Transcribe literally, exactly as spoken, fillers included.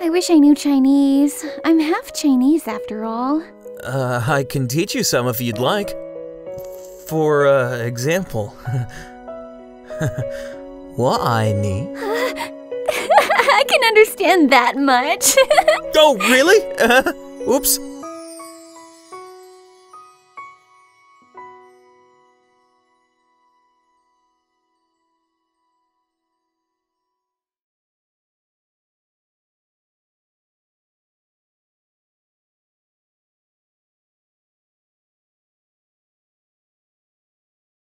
I wish I knew Chinese. I'm half Chinese, after all. Uh, I can teach you some if you'd like. For, uh, example. Why, Ni? I can understand that much. Oh, really? Uh, oops.